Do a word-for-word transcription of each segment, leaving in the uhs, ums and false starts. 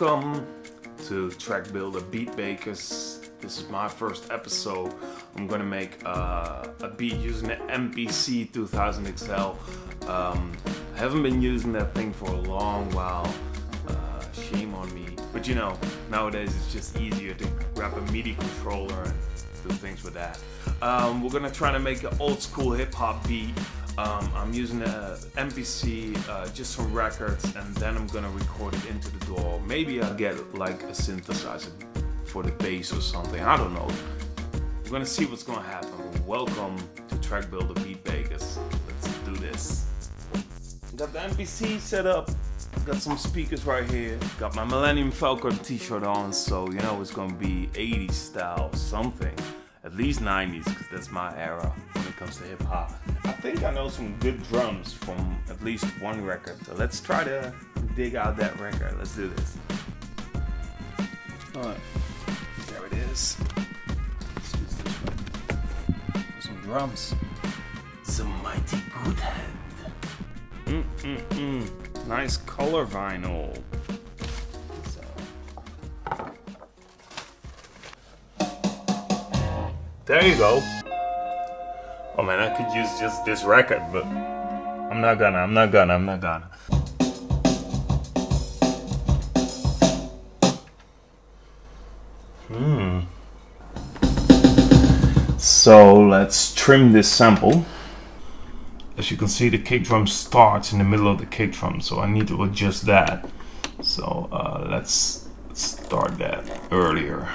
Welcome to Trackbilda Beat Bakers. This is my first episode. I'm gonna make uh, a beat using the M P C two thousand X L. Um, I haven't been using that thing for a long while. Uh, shame on me. But you know, nowadays it's just easier to grab a MIDI controller and do things with that. Um, we're gonna try to make an old school hip hop beat. Um, I'm using a M P C, uh, just some records, and then I'm gonna record it into the D A W. Maybe I'll get like a synthesizer for the bass or something, I don't know. We're gonna see what's gonna happen. Welcome to Trackbilda Beat Bakers. Let's do this. Got the M P C set up, got some speakers right here. Got my Millennium Falcon t-shirt on, so you know it's gonna be eighties style something. At least nineties, because that's my era when it comes to hip hop. I think I know some good drums from at least one record, so let's try to dig out that record. Let's do this. Alright, there it is. Let's use this one. Some drums. It's a mighty good hand. Mm mm mm. Nice color vinyl. There you go. Oh man, I could use just this record, but I'm not gonna, I'm not gonna, I'm not gonna. Hmm. So let's trim this sample. As you can see, the kick drum starts in the middle of the kick drum, so I need to adjust that. So uh, let's, let's start that earlier.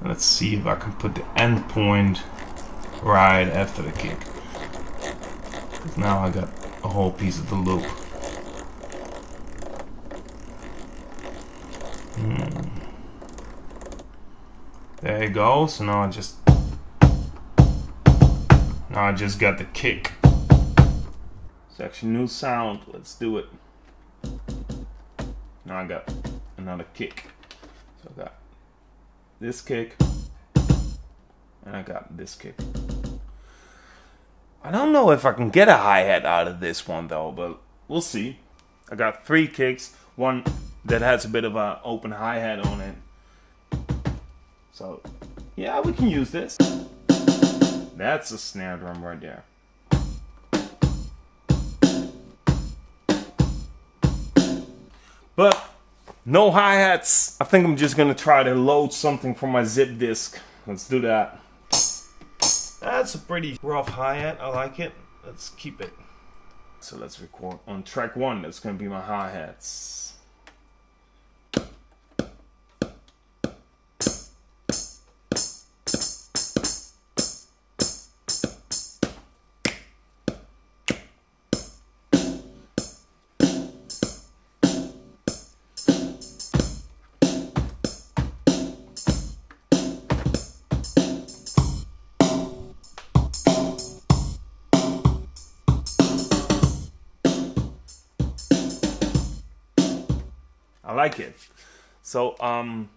Let's see if I can put the end point right after the kick. Now I got a whole piece of the loop. Hmm. There you go. So now I just now I just got the kick. It's actually new sound. Let's do it. Now I got another kick. So I got this kick, and I got this kick. I don't know if I can get a hi-hat out of this one though, but we'll see. I got three kicks, one that has a bit of an open hi-hat on it. So yeah, we can use this. That's a snare drum right there. But no hi-hats. I think I'm just gonna try to load something from my zip disk. Let's do that. That's a pretty rough hi-hat. I like it. Let's keep it. So let's record on track one. That's gonna be my hi-hats. I like it. So um,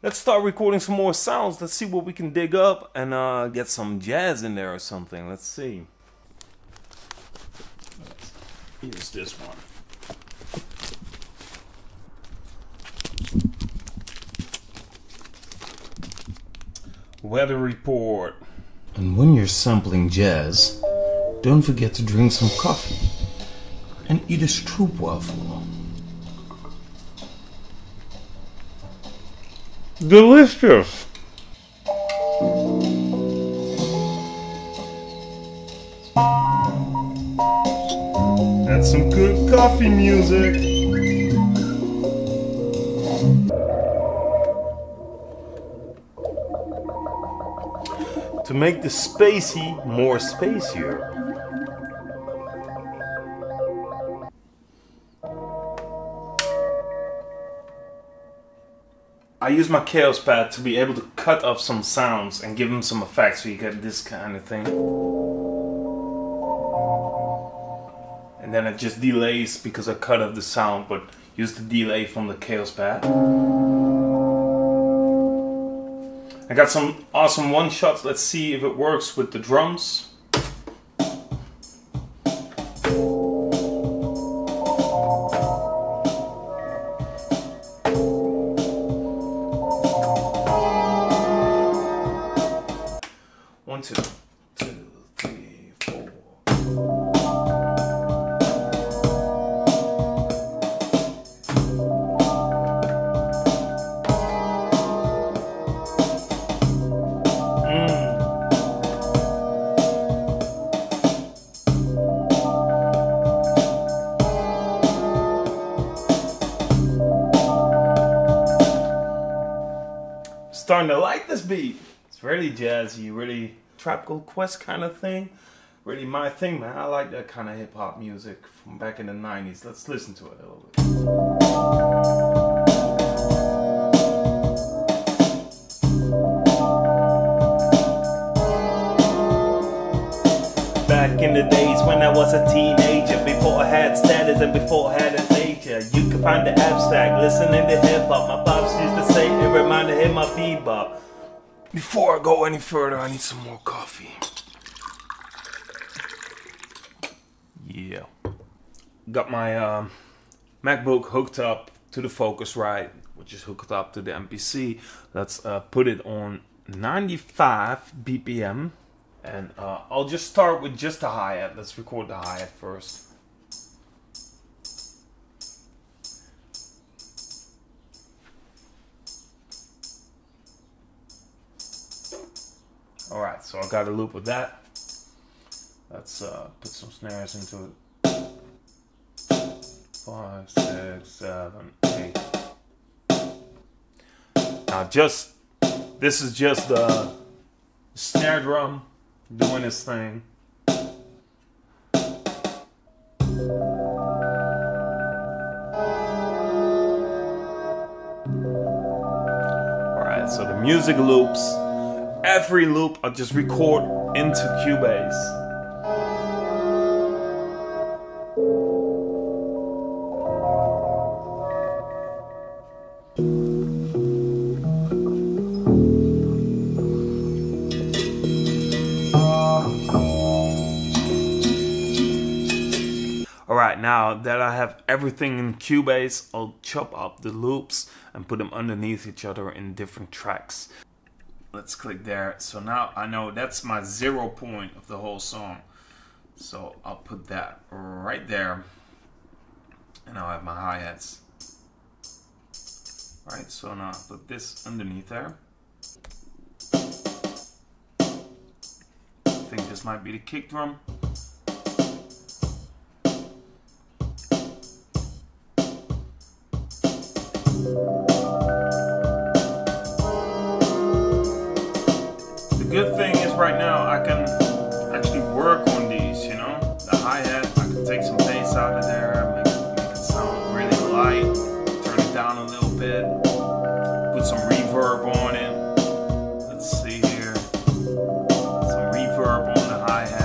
let's start recording some more sounds. Let's see what we can dig up and uh, get some jazz in there or something. Let's see. Let's use this one. Weather Report. And when you're sampling jazz, don't forget to drink some coffee and eat a stroopwafel. Delicious! That's some good coffee music! To make the spacey more spacier. I use my Chaos Pad to be able to cut off some sounds and give them some effects, so you get this kind of thing. And then it just delays because I cut off the sound, but use the delay from the Chaos Pad. I got some awesome one-shots. Let's see if it works with the drums. starting to like this beat. It's really jazzy, really Tropical Quest kind of thing. Really my thing, man. I like that kind of hip-hop music from back in the nineties. Let's listen to it a little bit. Back in the days when I was a teenager, before I had status and before I had a nature, you can find the abstract listening to hip hop. My pops used to say it reminded him of bebop. Before I go any further, I need some more coffee. Yeah, got my um, MacBook hooked up to the Focusrite, which is hooked up to the M P C. Let's uh, put it on ninety-five B P M. And uh, I'll just start with just the hi-hat. Let's record the hi-hat first. Alright, so I got a loop with that. Let's uh, put some snares into it. Five, six, seven, eight. Now just, this is just the snare drum doing his thing. Alright, so the music loops. Every loop I just record into Cubase. Alright, now that I have everything in Cubase, I'll chop up the loops and put them underneath each other in different tracks. Let's click there. So now I know that's my zero point of the whole song. So I'll put that right there. And I'll have my hi-hats. Alright, so now I'll put this underneath there. I think this might be the kick drum. The good thing is right now I can actually work on these, you know, the hi-hat, I can take some bass out of there, make it, make it sound really light, turn it down a little bit, put some reverb on it. Let's see here, some reverb on the hi-hat.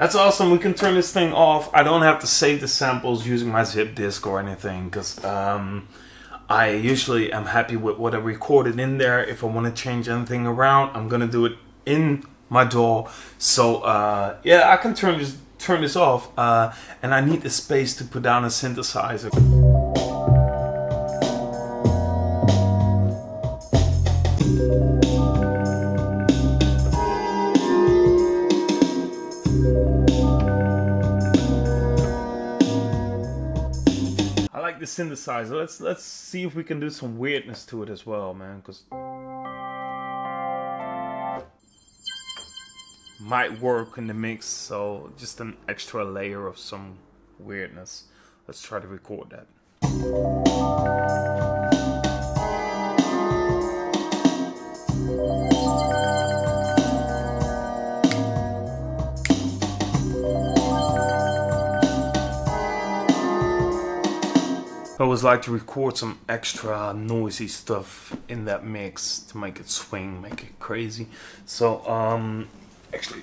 That's awesome. We can turn this thing off. I don't have to save the samples using my zip disk or anything, because um, I usually am happy with what I recorded in there. If I want to change anything around, I'm gonna do it in my D A W. So uh, yeah, I can turn this turn this off, uh, and I need the space to put down a synthesizer. The synthesizer. Let's let's see if we can do some weirdness to it as well, man. Cause might work in the mix. So just an extra layer of some weirdness. Let's try to record that. I always like to record some extra noisy stuff in that mix to make it swing, make it crazy. So, um, actually,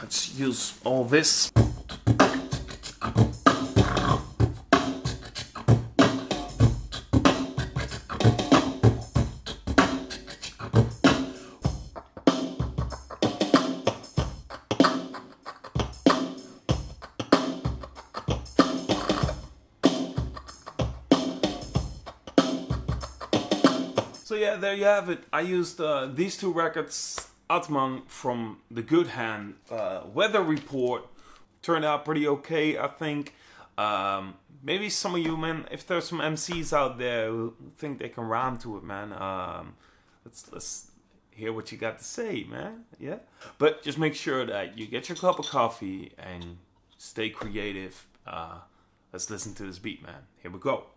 let's use all this. So yeah, there you have it. I used uh, these two records, Atman from The Good Hand, uh, Weather Report. Turned out pretty okay, I think. Um, maybe some of you, man, if there's some M Cs out there who think they can rhyme to it, man, um, let's, let's hear what you got to say, man, yeah? But just make sure that you get your cup of coffee and stay creative. Uh, let's listen to this beat, man. Here we go.